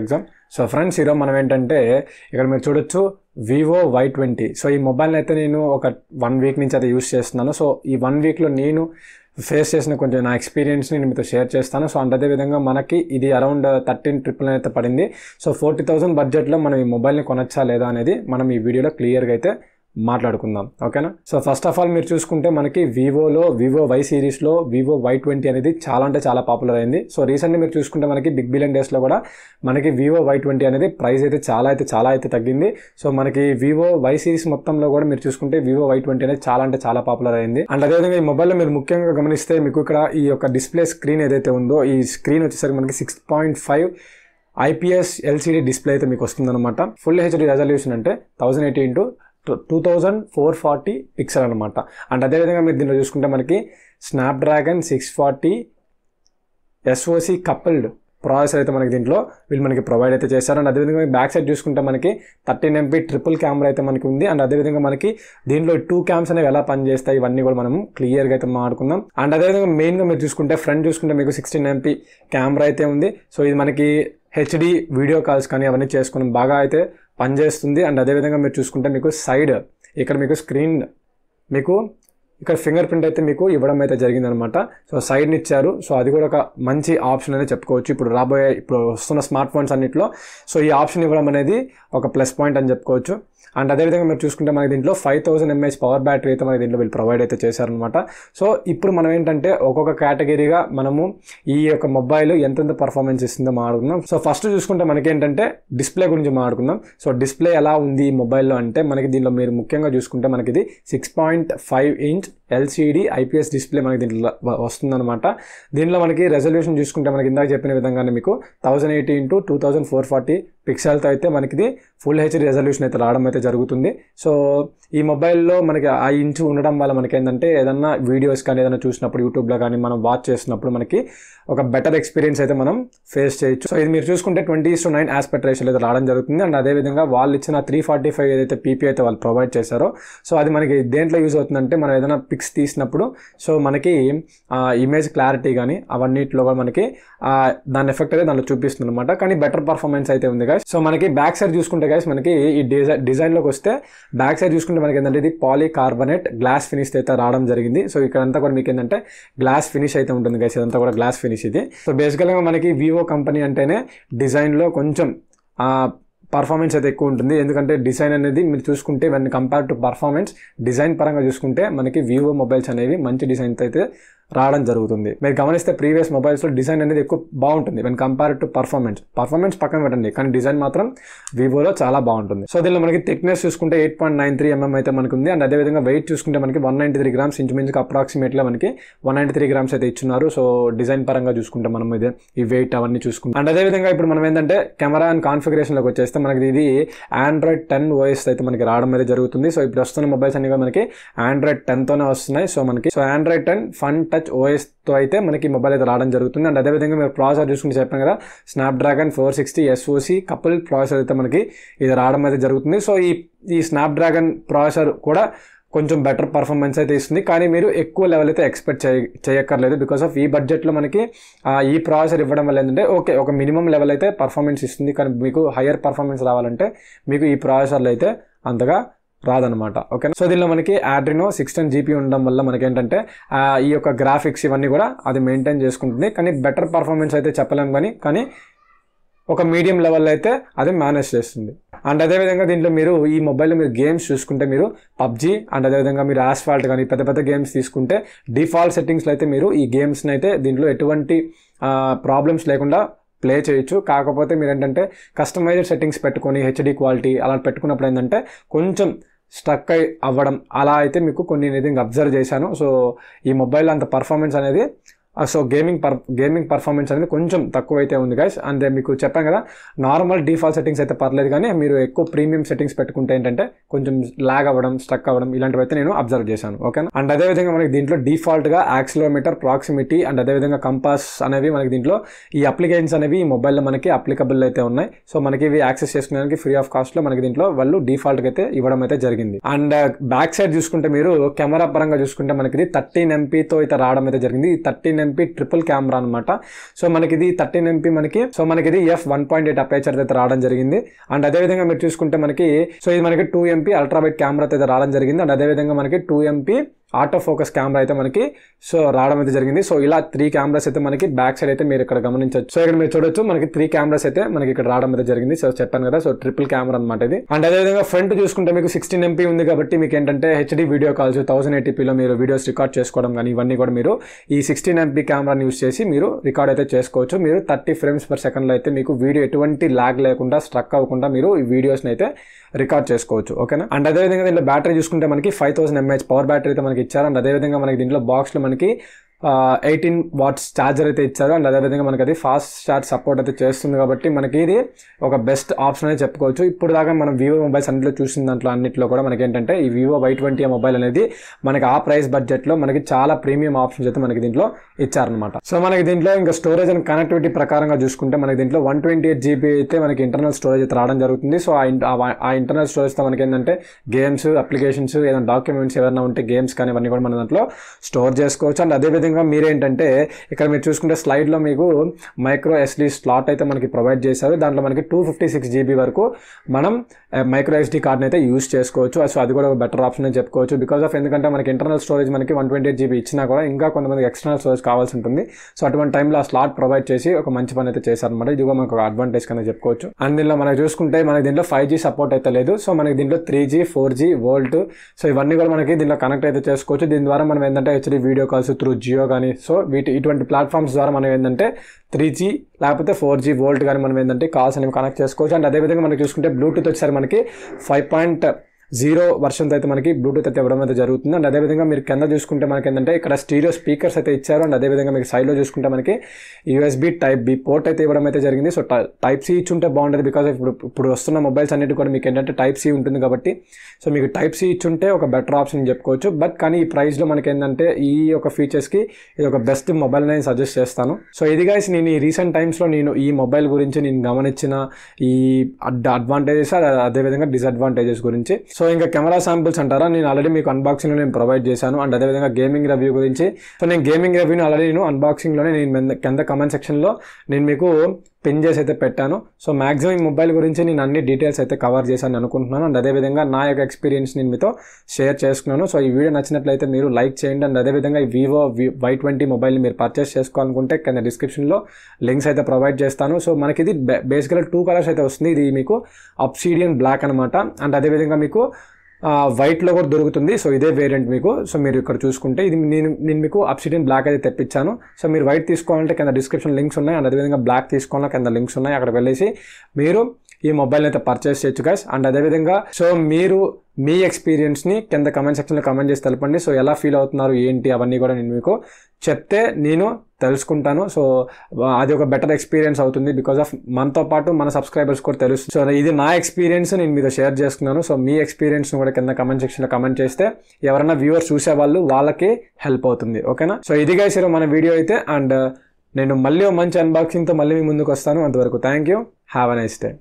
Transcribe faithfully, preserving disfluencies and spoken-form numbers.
Exam so friends ఈరోజు మనం ఏంటంటే ఇక్కడ మీరు చూడొచ్చు వివో వై ట్వంటీ సో ఈ మొబైల్ని అయితే నేను ఒక వన్ వీక్ నుంచి అయితే యూస్ చేస్తున్నాను సో ఈ వన్ వీక్లో నేను ఫేస్ చేసిన కొంచెం నా ఎక్స్పీరియన్స్ని నేను మీతో షేర్ చేస్తాను సో అండ్ అదేవిధంగా మనకి ఇది అరౌండ్ థర్టీన్ ట్రిపుల్ అయితే పడింది సో ఫోర్టీ థౌసండ్ బడ్జెట్లో మనం ఈ మొబైల్ని కొనొచ్చా లేదా అనేది మనం ఈ వీడియోలో క్లియర్గా అయితే మాట్లాడుకుందాం ఓకేనా సో ఫస్ట్ ఆఫ్ ఆల్ మీరు చూసుకుంటే మనకి వివోలో వివో వై సిరీస్లో వివో వై ట్వంటీ అనేది చాలా అంటే చాలా పాపులర్ అయింది సో రీసెంట్గా మీరు చూసుకుంటే మనకి బిగ్ బిలియన్ డేస్లో కూడా మనకి వివో వై ట్వంటీ అనేది ప్రైస్ అయితే చాలా అయితే చాలా అయితే తగ్గింది సో మనకి వివో వై సిరీస్ మొత్తంలో కూడా మీరు చూసుకుంటే వివో వై ట్వంటీ అనేది చాలా అంటే చాలా పాపులర్ అయింది అండ్ అదేవిధంగా ఈ మొబైల్లో మీరు ముఖ్యంగా గమనిస్తే మీకు ఇక్కడ ఈ యొక్క డిస్ప్లే స్క్రీన్ ఏదైతే ఉందో ఈ స్క్రీన్ వచ్చేసరికి మనకి six point five IPS LCD display అయితే మీకు వస్తుందన్నమాట ఫుల్ హెచ్డి రెజల్యూషన్ అంటే thousand eighty into two thousand four forty pixel అనమాట అండ్ అదేవిధంగా మీరు దీంట్లో చూసుకుంటే మనకి Snapdragon six forty SOC coupled processor అయితే మనకి దీంట్లో వీళ్ళు మనకి ప్రొవైడ్ అయితే చేశారు అండ్ అదేవిధంగా బ్యాక్ సైడ్ చూసుకుంటే మనకి థర్టీన్ ఎంపీ ట్రిపుల్ కెమెరా అయితే మనకి ఉంది అండ్ అదేవిధంగా మనకి దీంట్లో టూ క్యామ్స్ అనేవి ఎలా పనిచేస్తాయి ఇవన్నీ కూడా మనం క్లియర్గా అయితే మాట్లాడుకుందాం అండ్ అదేవిధంగా మెయిన్గా మీరు చూసుకుంటే ఫ్రంట్ చూసుకుంటే మీకు సిక్స్టీన్ ఎంపీ కెమెరా అయితే ఉంది సో ఇది మనకి హెచ్డి వీడియో కాల్స్ కానీ అవన్నీ చేసుకుని బాగా అయితే పనిచేస్తుంది అండ్ అదేవిధంగా మీరు చూసుకుంటే మీకు సైడ్ ఇక్కడ మీకు స్క్రీన్ మీకు ఇక్కడ ఫింగర్ ప్రింట్ అయితే మీకు ఇవ్వడం అయితే జరిగిందనమాట సో సైడ్ని ఇచ్చారు సో అది కూడా ఒక మంచి ఆప్షన్ అనేది చెప్పుకోవచ్చు ఇప్పుడు రాబోయే ఇప్పుడు వస్తున్న స్మార్ట్ ఫోన్స్ అన్నింటిలో సో ఈ ఆప్షన్ ఇవ్వడం అనేది ఒక ప్లస్ పాయింట్ అని చెప్పుకోవచ్చు అండ్ అదేవిధంగా మీరు చూసుకుంటే మనకి దీంట్లో five thousand mAh power battery అయితే మనకి దీంట్లో వీళ్ళు ప్రొవైడ్ అయితే చేశారనమాట సో ఇప్పుడు మనం ఏంటంటే ఒక్కొక్క కేటగిరీగా మనము ఈ యొక్క మొబైల్ ఎంతెంత పర్ఫార్మెన్స్ ఇస్తుందో మాట్లాడుకుందాం సో ఫస్ట్ చూసుకుంటే మనకి ఏంటంటే డిస్ప్లే గురించి మాట్లాడుకుందాం సో డిస్ప్లే ఎలా ఉంది ఈ మొబైల్లో అంటే మనకి దీంట్లో మీరు ముఖ్యంగా చూసుకుంటే మనకి ఇది six point five inch LCD IPS display మనకి దీంట్లో వస్తుందన్నమాట దీనిలో మనకి రెజల్యూషన్ చూసుకుంటే మనకి ఇందాక చెప్పిన విధంగానే మీకు thousand eighty into two thousand four forty పిక్సెల్తో అయితే మనకిది ఫుల్ హెచ్డి రెజల్యూషన్ అయితే రావడం అయితే జరుగుతుంది సో ఈ మొబైల్లో మనకి ఆ ఇంచు ఉండడం వల్ల మనకి ఏంటంటే ఏదన్నా వీడియోస్ కానీ ఏదైనా చూసినప్పుడు యూట్యూబ్లో కానీ మనం వాచ్ చేసినప్పుడు మనకి ఒక బెటర్ ఎక్స్పీరియన్స్ అయితే మనం ఫేస్ చేయొచ్చు సో ఇది మీరు చూసుకుంటే twenty is to nine aspect రేషియోలో అయితే రావడం జరుగుతుంది అండ్ అదేవిధంగా వాళ్ళు ఇచ్చిన త్రీ ఫార్టీ ఫైవ్ ఏదైతే పీపీ అయితే వాళ్ళు ప్రొవైడ్ చేశారో సో అది మనకి దేంట్లో యూజ్ అవుతుందంటే మనం ఏదైనా పిక్స్ తీసినప్పుడు సో మనకి ఇమేజ్ క్లారిటీ కానీ అవన్నిటిలో మనకి దాని ఎఫెక్ట్ అయితే దాంట్లో చూపిస్తుంది అనమాట కానీ బెటర్ పర్ఫార్మెన్స్ అయితే ఉంది గైస్ సో మనకి బ్యాక్ సైడ్ చూసుకుంటే గైస్ మనకి ఈ డిజైన్ డిజైన్లోకి వస్తే బ్యాక్ సైడ్ చూసుకుంటే మనకి ఏంటంటే ఇది పాలికార్బనేట్ గ్లాస్ ఫినిష్ అయితే రావడం జరిగింది సో ఇక్కడ అంతా కూడా మీకు ఏంటంటే గ్లాస్ ఫినిష్ అయితే ఉంటుంది గైస్ ఇదంతా కూడా గ్లాస్ ఫినిష్ ఇది సో బేసికల్గా మనకి వివో కంపెనీ అంటేనే డిజైన్లో కొంచెం పర్ఫార్మెన్స్ అయితే ఎక్కువ ఉంటుంది ఎందుకంటే డిజైన్ అనేది మీరు చూసుకుంటే when compare to performance design పరంగా చూసుకుంటే మనకి వివో మొబైల్స్ అనేవి మంచి డిజైన్తో అయితే రావడం జరుగుతుంది మీరు గమనిస్తే ప్రీవియస్ మొబైల్స్లో డిజైన్ అనేది ఎక్కువ బాగుంటుంది when compare to performance performance పక్కన పెట్టండి కానీ డిజైన్ మాత్రం వివోలో చాలా బాగుంటుంది సో దీనిలో మనకి థిక్నెస్ చూసుకుంటే eight point nine three MM అయితే మనకు ఉంది అండ్ అదేవిధంగా వెయిట్ చూసుకుంటే మనకి వన్ నైంటీ త్రీ గ్రామ్స్ ఇంచుమించుకు అప్రాక్సిమేట్గా మనకి వన్ నైంటీ త్రీ గ్రామ్స్ అయితే ఇచ్చున్నారు సో డిజైన్ పరంగా చూసుకుంటే మనం ఇదే ఈ వెయిట్ అవన్నీ చూసుకుంటాం అండ్ అదేవిధంగా ఇప్పుడు మనం ఏంటంటే కెమెరా అండ్ కాన్ఫిగరేషన్లోకి వచ్చేస్తే మనకి ఇది ఆండ్రాయిడ్ టెన్ ఓఎస్ అయితే మనకి రావడం అయితే జరుగుతుంది సో ఇప్పుడు వస్తున్న మొబైల్స్ అనేవి మనకి ఆండ్రాయిడ్ టెన్తోనే వస్తున్నాయి సో మనకి so Android ten fun touch ఓఎస్తో అయితే మనకి మొబైల్ అయితే రావడం జరుగుతుంది అండ్ అదేవిధంగా మీరు ప్రాసెసర్ చూసుకుని చెప్పాను కదా Snapdragon four sixty SOC couple processor అయితే మనకి ఇది రావడం అయితే జరుగుతుంది సో ఈ ఈ స్నాప్డ్రాగన్ ప్రాసెసర్ కూడా కొంచెం బెటర్ పర్ఫార్మెన్స్ అయితే ఇస్తుంది కానీ మీరు ఎక్కువ లెవెల్ అయితే ఎక్స్పెక్ట్ చేయ చేయక్కర్లేదు బికాస్ ఆఫ్ ఈ బడ్జెట్లో మనకి ఈ ప్రాసెసర్ ఇవ్వడం వల్ల ఏంటంటే ఓకే ఒక మినిమం లెవెల్ అయితే పర్ఫార్మెన్స్ ఇస్తుంది కానీ మీకు హయ్యర్ పర్ఫార్మెన్స్ రావాలంటే మీకు ఈ ప్రాసెసర్లు అయితే అంతగా రాదనమాట ఓకేనా సో దీనిలో మనకి ఆడ్రినో సిక్స్టీన్ జీపీ ఉండడం వల్ల మనకేంటంటే ఈ యొక్క గ్రాఫిక్స్ ఇవన్నీ కూడా అది మెయింటైన్ చేసుకుంటుంది కానీ బెటర్ పర్ఫార్మెన్స్ అయితే చెప్పలేము కానీ కానీ ఒక మీడియం లెవెల్లో అయితే అది మేనేజ్ చేస్తుంది అండ్ అదేవిధంగా దీంట్లో మీరు ఈ మొబైల్లో మీరు గేమ్స్ చూసుకుంటే మీరు పబ్జీ అండ్ అదేవిధంగా మీరు ఆస్ఫాల్ట్ కానీ పెద్ద పెద్ద గేమ్స్ తీసుకుంటే డిఫాల్ట్ సెట్టింగ్స్లో అయితే మీరు ఈ గేమ్స్ని అయితే దీంట్లో ఎటువంటి ప్రాబ్లమ్స్ లేకుండా ప్లే చేయొచ్చు కాకపోతే మీరు ఏంటంటే కస్టమైజ్డ్ సెట్టింగ్స్ పెట్టుకొని హెచ్డి క్వాలిటీ అలా పెట్టుకున్నప్పుడు ఏంటంటే కొంచెం స్టక్ అయి అవ్వడం అలా అయితే మీకు కొన్ని నేను ఇంకా అబ్జర్వ్ చేశాను సో ఈ మొబైల్ అంత పర్ఫార్మెన్స్ అనేది so gaming per gaming performance అనేది కొంచెం తక్కువైతే ఉంది గైస్ అండ్ మీకు చెప్పాను కదా నార్మల్ డిఫాల్ట్ సెట్టింగ్స్ అయితే పర్లేదు కానీ మీరు ఎక్కువ ప్రీమియం సెట్టింగ్స్ పెట్టుకుంటే ఏంటంటే కొంచెం లాగ్ అవ్వడం స్ట్రక్ అవ్వడం ఇలాంటివి అయితే నేను అబ్జర్వ్ చేశాను ఓకేనా అండ్ అదేవిధంగా మనకి దీంట్లో డిఫాల్ట్గా యాక్సిలోమీటర్ ప్రాక్సిమిటీ అండ్ అదేవిధంగా కంపాస్ అనేవి మనకి దీంట్లో ఈ అప్లికేషన్స్ అనేవి ఈ మొబైల్లో మనకి అప్లికబుల్ అయితే ఉన్నాయి సో మనకి ఇవి యాక్సెస్ చేసుకోవడానికి ఫ్రీ ఆఫ్ కాస్ట్లో మనకి దీంట్లో వాళ్ళు డిఫాల్ట్గా అయితే ఇవ్వడం అయితే జరిగింది అండ్ బ్యాక్ సైడ్ చూసుకుంటే మీరు కెమెరా పరంగా చూసుకుంటే మనకి ఇది థర్టీన్ ఎంపీతో అయితే రావడం అయితే జరిగింది థర్టీన్ ఎంపీ ట్రిపుల్ కెమెరా అనమాట. సో మనకి ఇది థర్టీన్ ఎంపీ మనకి సో మనకి ఇది F one point eight aperture అయితే రావడం జరిగింది. అండ్ అదేవిధంగా మీరు చూసుకుంటే మనకి సో ఇది మనకి టూ ఎంపీ అల్ట్రావైట్ కెమెరా అయితే రావడం జరిగింది. అండ్ అదేవిధంగా మనకి two MP autofocus camera అయితే మనకి సో రావడం అయితే జరిగింది. సో ఇలా త్రీ కెమెరాస్ అయితే మనకి బ్యాక్ సైడ్ అయితే మీరు ఇక్కడ గమనించవచ్చు. సో ఇక్కడ మీరు చూడొచ్చు మనకి త్రీ కెమెరాస్ అయితే మనకి ఇక్కడ రావడం అయితే జరిగింది. సో చెప్పాను కదా సో ట్రిపుల్ కెమెరా అనమాట ఇది. అండ్ అదేవిధంగా ఫ్రంట్ చూసుకుంటే మీకు సిక్స్టీన్ ఎంపీ ఉంది కాబట్టి మీకు ఏంటంటే హెచ్డి వీడియో కాల్స్ థౌసండ్ ఎయిటీపీలో మీరు వీడియోస్ రికార్డ్ చేసుకోవడం కానీ ఇవన్నీ కూడా మీరు ఈ సిక్స్టీన్ ఎంపీ కెమెరాని యూస్ చేసి మీరు రికార్డ్ అయితే చేసుకోవచ్చు. మీరు థర్టీ ఫ్రేమ్స్ పర్ సెకండ్లో అయితే మీకు వీడియో ఎటువంటి ల్యాగ్ లేకుండా స్ట్రక్ అవ్వకుండా మీరు ఈ వీడియోస్ని అయితే రికార్డ్ చేసుకోవచ్చు. ఓకేనా. అండ్ అదేవిధంగా దీంట్లో బ్యాటరీ చూసుకుంటే మనకి five thousand mAh power battery అయితే మనకి ఇచ్చారు. అండ్ అదేవిధంగా మనకి దీంట్లో బాక్స్లో మనకి ఎయిటీన్ వాట్స్ ఛార్జర్ అయితే ఇచ్చారు. అండ్ అదేవిధంగా మనకి అది ఫాస్ట్ ఛార్జ్ సపోర్ట్ అయితే చేస్తుంది కాబట్టి మనకి ఇది ఒక బెస్ట్ ఆప్షన్ అని చెప్పుకోవచ్చు. ఇప్పుడు దాకా మనం వివో మొబైల్స్ అన్నింటిలో చూసిన దాంట్లో అన్నింటిలో కూడా మనకి ఏంటంటే ఈ వివో వై ట్వంటీ మొబైల్ అనేది మనకి ఆ ప్రైస్ బడ్జెట్లో మనకి చాలా ప్రీమియం ఆప్షన్స్ అయితే మనకి దీంట్లో ఇచ్చారనమాట. సో మనకి దీంట్లో ఇంకా స్టోరేజ్ అండ్ కనెక్టివిటీ ప్రకారంగా చూసుకుంటే మనకి దీంట్లో వన్ ట్వంటీ ఎయిట్ జీబీ అయితే మనకి ఇంటర్నల్ స్టోరేజ్ అయితే రావడం జరుగుతుంది. సో ఆ ఇంటర్నల్ స్టోరేజ్తో మనకి ఏంటంటే గేమ్స్ అప్లికేషన్స్ ఏదైనా డాక్యుమెంట్స్ ఏదైనా ఉంటే గేమ్స్ కానీ ఇవన్నీ కూడా మన దాంట్లో స్టోర్ చేసుకోవచ్చు. అండ్ అదేవిధంగా మీరేంటంటే ఇక్కడ మీరు చూసుకుంటే స్లైడ్లో మీకు మైక్రో ఎస్డి స్లాట్ అయితే మనకి ప్రొవైడ్ చేశారు. దాంట్లో మనకి టూ ఫిఫ్టీ సిక్స్ జీబీ వరకు మనం మైక్రో ఎస్డి కార్డ్ని అయితే యూస్ చేసుకోవచ్చు. సో అది కూడా ఒక బెటర్ ఆప్షన్ అని చెప్పుకోవచ్చు. బికాస్ ఆఫ్ ఎందుకంటే మనకి ఇంటర్నల్ స్టోరేజ్ మనకి వన్ ట్వంటీ ఎయిట్ జీబీ ఇచ్చినా కూడా ఇంకా కొంతమంది ఎక్స్టర్నల్ స్టోరేజ్ కావాల్సి ఉంటుంది. సో అటువంటి టైంలో ఆ స్లాట్ ప్రొవైడ్ చేసి ఒక మంచి పని అయితే చేశారనమాట. ఇది కూడా మనకు ఒక అడ్వాంటేజ్ కింద చెప్పుకోవచ్చు. అండ్ దీనిలో మనం చూసుకుంటే మనకి దీంట్లో ఫైవ్ జీ సపోర్ట్ అయితే లేదు. సో మనకి దీంట్లో three G four G VoLTE so ఇవన్నీ కూడా మనకి దీంట్లో కనెక్ట్ అయితే చేసుకోవచ్చు. దీని ద్వారా మనం ఏంటంటే HD video calls through Jio కానీ సో వీటి ఇటువంటి ప్లాట్ఫామ్స్ ద్వారా మనం ఏంటంటే త్రీ జీ లేకపోతే ఫోర్ జీ వోల్ట్ కానీ మనం ఏంటంటే కాల్స్ అనేవి కనెక్ట్ చేసుకోవచ్చు. అండ్ అదేవిధంగా మనకి చూసుకుంటే బ్లూటూత్ వచ్చేసరికి మనకి ఫైవ్ పాయింట్ జీరో వర్షన్తో అయితే మనకి బ్లూటూత్ అయితే ఇవ్వడం అయితే జరుగుతుంది. అండ్ అదేవిధంగా మీరు కింద చూసుకుంటే మనకి ఏంటంటే ఇక్కడ స్టీరియో స్పీకర్స్ అయితే ఇచ్చారు. అండ్ అదేవిధంగా మీకు సైడ్లో చూసుకుంటే మనకి యూఎస్బీ టైప్ బి పోర్ట్ అయితే ఇవ్వడం అయితే జరిగింది. సో టైప్ సి ఇచ్చుంటే బాగుంటుంది. బికాస్ ఇప్పుడు ఇప్పుడు వస్తున్న మొబైల్స్ అన్నిటి కూడా మీకు ఏంటంటే టైప్ సి ఉంటుంది కాబట్టి సో మీకు టైప్ సి ఇచ్చుంటే ఒక బెటర్ ఆప్షన్ చెప్పుకోవచ్చు. బట్ కానీ ఈ ప్రైస్లో మనకి ఏంటంటే ఈ యొక్క ఫీచర్స్కి ఇది ఒక బెస్ట్ మొబైల్ నేను సజెస్ట్ చేస్తాను. సో ఇది గైస్ నేను ఈ రీసెంట్ టైమ్స్లో నేను ఈ మొబైల్ గురించి నేను గమనించిన ఈ అడ్వాంటేజెస్ అదేవిధంగా డిసడ్వాంటేజెస్ గురించి. సో ఇంకా కెమెరా శాంపుల్స్ అంటారా నేను ఆల్రెడీ మీకు అన్బాక్సింగ్లో నేను ప్రొవైడ్ చేశాను. అండ్ అదేవిధంగా గేమింగ్ రివ్యూ గురించి సో నేను గేమింగ్ రివ్యూని ఆల్రెడీ నేను అన్బాక్సింగ్లోనే నేను కింద కమెంట్ సెక్షన్లో నేను మీకు పిన్ చేసి అయితే పెట్టాను. సో మ్యాక్సిమం ఈ మొబైల్ గురించి నేను అన్ని డీటెయిల్స్ అయితే కవర్ చేశాను అనుకుంటున్నాను. అండ్ అదేవిధంగా నా యొక్క ఎక్స్పీరియన్స్ నేను మీతో షేర్ చేసుకున్నాను. సో ఈ వీడియో నచ్చినట్లయితే మీరు లైక్ చేయండి. అండ్ అదేవిధంగా ఈ వివో వై ట్వంటీ మొబైల్ని మీరు పర్చేస్ చేసుకోవాలనుకుంటే కింద డిస్క్రిప్షన్లో లింక్స్ అయితే ప్రొవైడ్ చేస్తాను. సో మనకి ఇది బేసికల్గా టూ కలర్స్ అయితే వస్తుంది. ఇది మీకు అబ్సిడియన్ బ్లాక్ అనమాట. అండ్ అదేవిధంగా మీకు వైట్లో కూడా దొరుకుతుంది. సో ఇదే వేరియంట్ మీకు సో మీరు ఇక్కడ చూసుకుంటే ఇది నేను నేను మీకు అబ్సిడియన్ బ్లాక్ అయితే తెప్పించాను. సో మీరు వైట్ తీసుకోవాలంటే కింద డిస్క్రిప్షన్ లింక్స్ ఉన్నాయి. అండ్ అదేవిధంగా బ్లాక్ తీసుకోవాలంటే కింద లింక్స్ ఉన్నాయి. అక్కడ వెళ్ళేసి మీరు ఈ మొబైల్ని అయితే పర్చేస్ చేయొచ్చు గైస్. అండ్ అదేవిధంగా సో మీరు మీ ఎక్స్పీరియన్స్ని కింద కమెంట్ సెక్షన్లో కమెంట్ చేసి తెలపండి. సో ఎలా ఫీల్ అవుతున్నారు ఏంటి అవన్నీ కూడా నేను మీకు చెప్తే నేను తెలుసుకుంటాను. సో అది ఒక బెటర్ ఎక్స్పీరియన్స్ అవుతుంది. బికాస్ ఆఫ్ మనతో పాటు మన సబ్స్క్రైబర్స్ కూడా తెలుస్తుంది. సో ఇది నా ఎక్స్పీరియన్స్ నేను మీతో షేర్ చేసుకున్నాను. సో మీ ఎక్స్పీరియన్స్ని కూడా కింద కమెంట్ సెక్షన్లో కమెంట్ చేస్తే ఎవరైనా వ్యూవర్స్ చూసేవాళ్ళు వాళ్ళకి హెల్ప్ అవుతుంది. ఓకేనా. సో ఇది గైస్ మన వీడియో అయితే. అండ్ నేను మళ్ళీ మంచి అన్బాక్సింగ్తో మళ్ళీ మీ ముందుకు వస్తాను. అంతవరకు thank you. Have a nice day.